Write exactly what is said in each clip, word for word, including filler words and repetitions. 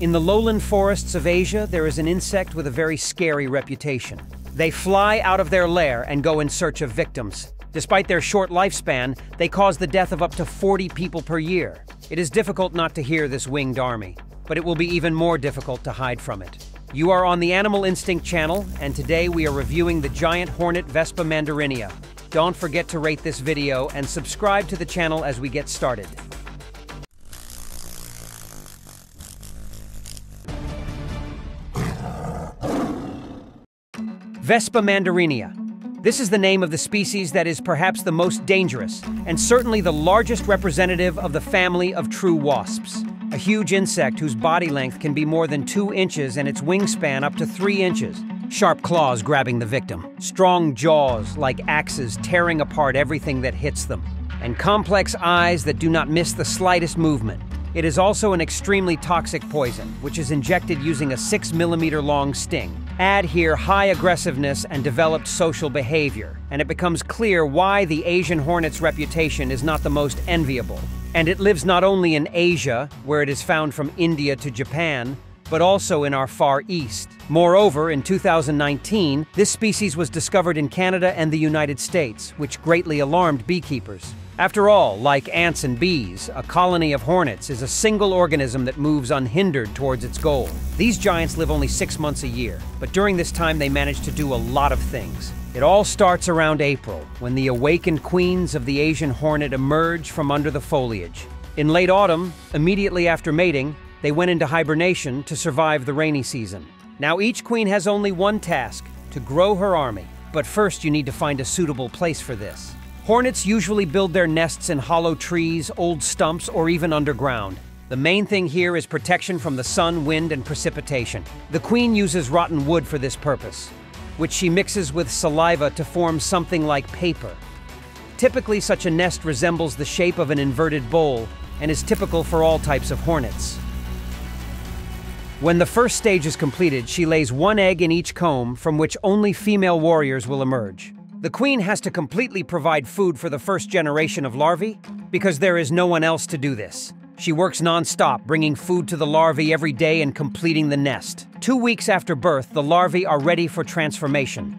In the lowland forests of Asia, there is an insect with a very scary reputation. They fly out of their lair and go in search of victims. Despite their short lifespan, they cause the death of up to forty people per year. It is difficult not to hear this winged army, but it will be even more difficult to hide from it. You are on the Animal Instinct channel, and today we are reviewing the giant hornet Vespa mandarinia. Don't forget to rate this video and subscribe to the channel as we get started. Vespa mandarinia. This is the name of the species that is perhaps the most dangerous and certainly the largest representative of the family of true wasps, a huge insect whose body length can be more than two inches and its wingspan up to three inches, sharp claws grabbing the victim, strong jaws like axes tearing apart everything that hits them, and complex eyes that do not miss the slightest movement. It is also an extremely toxic poison, which is injected using a six millimeter long sting. Add here high aggressiveness and developed social behavior, and it becomes clear why the Asian hornet's reputation is not the most enviable. And it lives not only in Asia, where it is found from India to Japan, but also in our Far East. Moreover, in two thousand nineteen, this species was discovered in Canada and the United States, which greatly alarmed beekeepers. After all, like ants and bees, a colony of hornets is a single organism that moves unhindered towards its goal. These giants live only six months a year, but during this time they manage to do a lot of things. It all starts around April, when the awakened queens of the Asian hornet emerge from under the foliage. In late autumn, immediately after mating, they went into hibernation to survive the rainy season. Now each queen has only one task: to grow her army. But first you need to find a suitable place for this. Hornets usually build their nests in hollow trees, old stumps, or even underground. The main thing here is protection from the sun, wind, and precipitation. The queen uses rotten wood for this purpose, which she mixes with saliva to form something like paper. Typically, such a nest resembles the shape of an inverted bowl and is typical for all types of hornets. When the first stage is completed, she lays one egg in each comb, from which only female warriors will emerge. The queen has to completely provide food for the first generation of larvae because there is no one else to do this. She works non-stop, bringing food to the larvae every day and completing the nest. Two weeks after birth, the larvae are ready for transformation.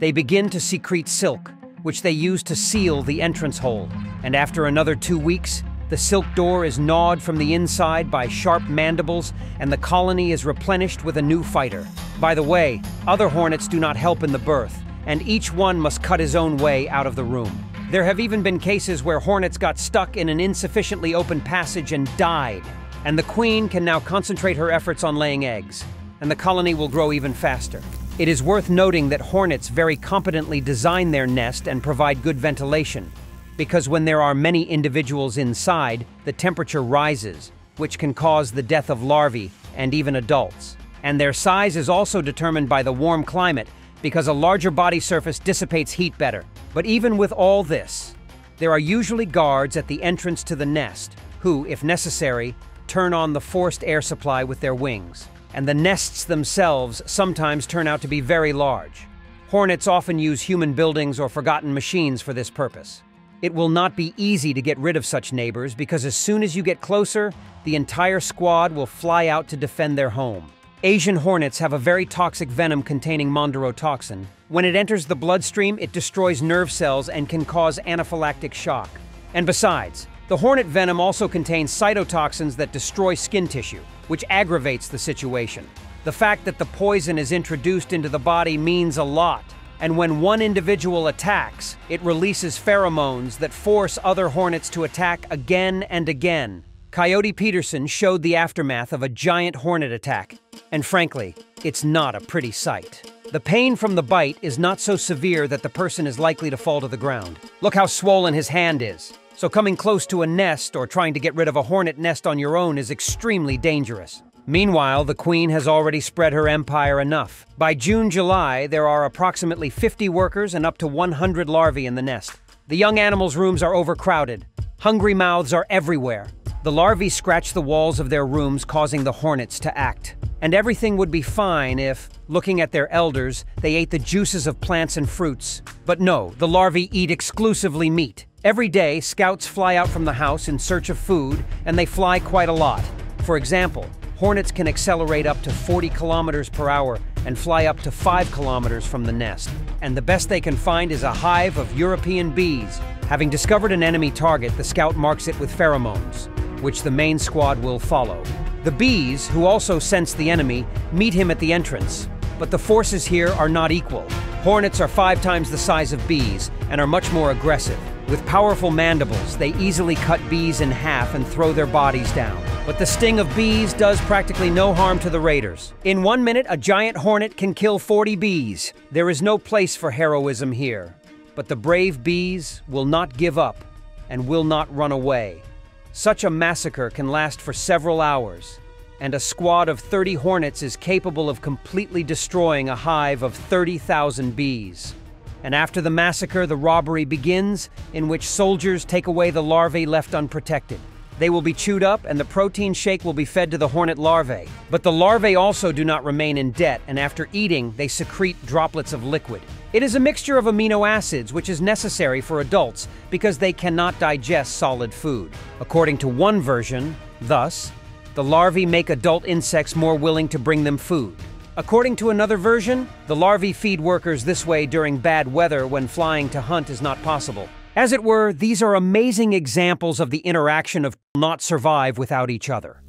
They begin to secrete silk, which they use to seal the entrance hole. And after another two weeks, the silk door is gnawed from the inside by sharp mandibles, and the colony is replenished with a new fighter. By the way, other hornets do not help in the birth, and each one must cut his own way out of the room. There have even been cases where hornets got stuck in an insufficiently open passage and died, and the queen can now concentrate her efforts on laying eggs, and the colony will grow even faster. It is worth noting that hornets very competently design their nest and provide good ventilation, because when there are many individuals inside, the temperature rises, which can cause the death of larvae and even adults. And their size is also determined by the warm climate, because a larger body surface dissipates heat better. But even with all this, there are usually guards at the entrance to the nest who, if necessary, turn on the forced air supply with their wings. And the nests themselves sometimes turn out to be very large. Hornets often use human buildings or forgotten machines for this purpose. It will not be easy to get rid of such neighbors, because as soon as you get closer, the entire squad will fly out to defend their home. Asian hornets have a very toxic venom containing mandaratoxin. When it enters the bloodstream, it destroys nerve cells and can cause anaphylactic shock. And besides, the hornet venom also contains cytotoxins that destroy skin tissue, which aggravates the situation. The fact that the poison is introduced into the body means a lot, and when one individual attacks, it releases pheromones that force other hornets to attack again and again. Coyote Peterson showed the aftermath of a giant hornet attack, and frankly, it's not a pretty sight. The pain from the bite is not so severe that the person is likely to fall to the ground. Look how swollen his hand is. So coming close to a nest or trying to get rid of a hornet nest on your own is extremely dangerous. Meanwhile, the queen has already spread her empire enough. By June-July, there are approximately fifty workers and up to one hundred larvae in the nest. The young animals' rooms are overcrowded. Hungry mouths are everywhere. The larvae scratch the walls of their rooms, causing the hornets to act. And everything would be fine if, looking at their elders, they ate the juices of plants and fruits. But no, the larvae eat exclusively meat. Every day, scouts fly out from the house in search of food, and they fly quite a lot. For example, Hornets can accelerate up to forty kilometers per hour and fly up to five kilometers from the nest. And the best they can find is a hive of European bees. Having discovered an enemy target, the scout marks it with pheromones, which the main squad will follow. The bees, who also sense the enemy, meet him at the entrance. But the forces here are not equal. Hornets are five times the size of bees and are much more aggressive. With powerful mandibles, they easily cut bees in half and throw their bodies down. But the sting of bees does practically no harm to the raiders. In one minute, a giant hornet can kill forty bees. There is no place for heroism here. But the brave bees will not give up and will not run away. Such a massacre can last for several hours, and a squad of thirty hornets is capable of completely destroying a hive of thirty thousand bees. And after the massacre, the robbery begins, in which soldiers take away the larvae left unprotected. They will be chewed up, and the protein shake will be fed to the hornet larvae. But the larvae also do not remain in debt, and after eating, they secrete droplets of liquid. It is a mixture of amino acids, which is necessary for adults because they cannot digest solid food. According to one version, thus, the larvae make adult insects more willing to bring them food. According to another version, the larvae feed workers this way during bad weather when flying to hunt is not possible. As it were, these are amazing examples of the interaction of not survive without each other.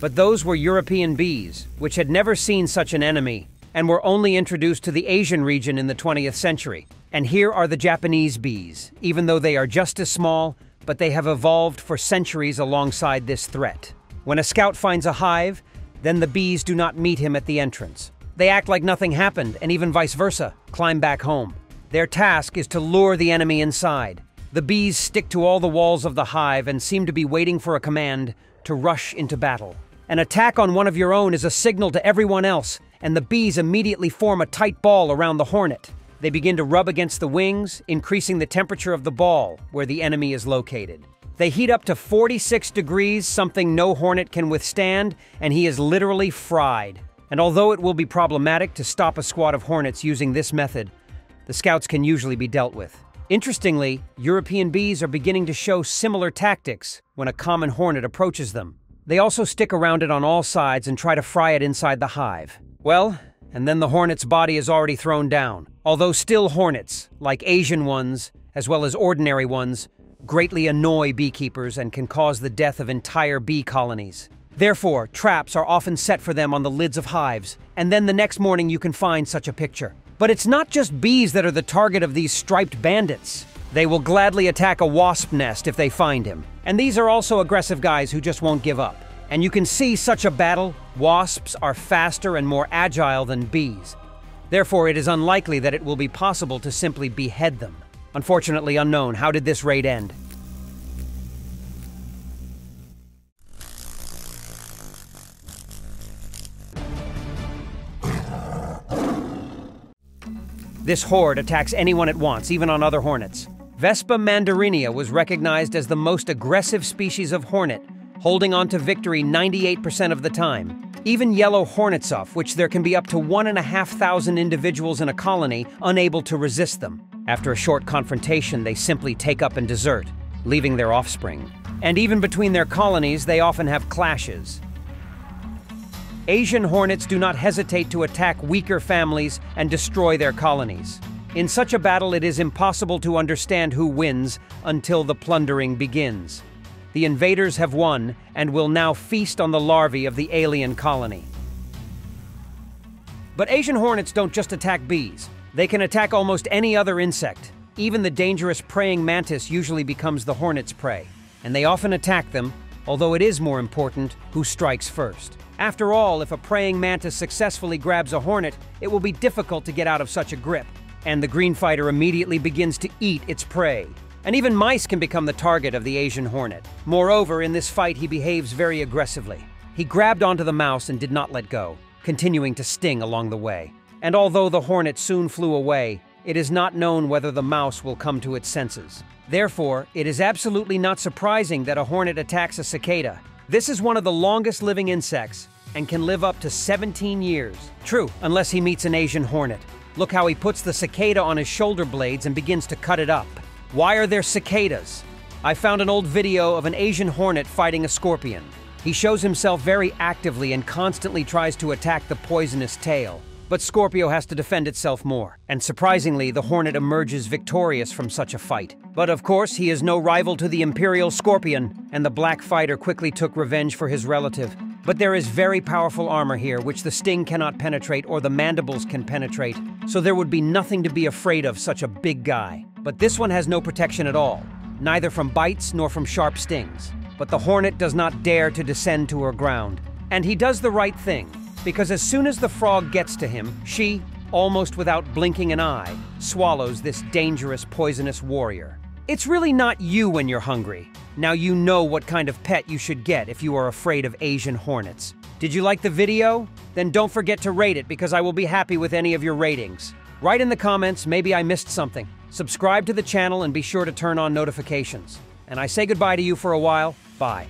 But those were European bees, which had never seen such an enemy, and were only introduced to the Asian region in the twentieth century. And here are the Japanese bees, even though they are just as small, but they have evolved for centuries alongside this threat. When a scout finds a hive, then the bees do not meet him at the entrance. They act like nothing happened, and even vice versa, climb back home. Their task is to lure the enemy inside. The bees stick to all the walls of the hive and seem to be waiting for a command to rush into battle. An attack on one of your own is a signal to everyone else, and the bees immediately form a tight ball around the hornet. They begin to rub against the wings, increasing the temperature of the ball where the enemy is located. They heat up to forty-six degrees, something no hornet can withstand, and he is literally fried. And although it will be problematic to stop a squad of hornets using this method, the scouts can usually be dealt with. Interestingly, European bees are beginning to show similar tactics when a common hornet approaches them. They also stick around it on all sides and try to fry it inside the hive. Well, and then the hornet's body is already thrown down. Although still hornets, like Asian ones, as well as ordinary ones, greatly annoy beekeepers and can cause the death of entire bee colonies. Therefore, traps are often set for them on the lids of hives, and then the next morning you can find such a picture. But it's not just bees that are the target of these striped bandits. They will gladly attack a wasp nest if they find him. And these are also aggressive guys who just won't give up. And you can see such a battle, wasps are faster and more agile than bees. Therefore, it is unlikely that it will be possible to simply behead them. Unfortunately unknown, how did this raid end? This horde attacks anyone it wants, even on other hornets. Vespa mandarinia was recognized as the most aggressive species of hornet, holding on to victory ninety-eight percent of the time. Even yellow hornetsuff, which there can be up to one and a half thousand individuals in a colony, unable to resist them. After a short confrontation, they simply take up and desert, leaving their offspring. And even between their colonies, they often have clashes. Asian hornets do not hesitate to attack weaker families and destroy their colonies. In such a battle, it is impossible to understand who wins until the plundering begins. The invaders have won and will now feast on the larvae of the alien colony. But Asian hornets don't just attack bees. They can attack almost any other insect. Even the dangerous praying mantis usually becomes the hornet's prey, and they often attack them, although it is more important who strikes first. After all, if a praying mantis successfully grabs a hornet, it will be difficult to get out of such a grip, and the green fighter immediately begins to eat its prey. And even mice can become the target of the Asian hornet. Moreover, in this fight, he behaves very aggressively. He grabbed onto the mouse and did not let go, continuing to sting along the way. And although the hornet soon flew away, it is not known whether the mouse will come to its senses. Therefore, it is absolutely not surprising that a hornet attacks a cicada. This is one of the longest living insects and can live up to seventeen years. True, unless he meets an Asian hornet. Look how he puts the cicada on his shoulder blades and begins to cut it up. Why are there cicadas? I found an old video of an Asian hornet fighting a scorpion. He shows himself very actively and constantly tries to attack the poisonous tail. But Scorpio has to defend itself more, and surprisingly, the hornet emerges victorious from such a fight. But of course, he is no rival to the Imperial Scorpion, and the black fighter quickly took revenge for his relative. But there is very powerful armor here, which the sting cannot penetrate or the mandibles can penetrate, so there would be nothing to be afraid of such a big guy. But this one has no protection at all, neither from bites nor from sharp stings. But the hornet does not dare to descend to her ground, and he does the right thing. Because as soon as the frog gets to him, she, almost without blinking an eye, swallows this dangerous, poisonous warrior. It's really not you when you're hungry. Now you know what kind of pet you should get if you are afraid of Asian hornets. Did you like the video? Then don't forget to rate it because I will be happy with any of your ratings. Write in the comments, maybe I missed something. Subscribe to the channel and be sure to turn on notifications. And I say goodbye to you for a while. Bye.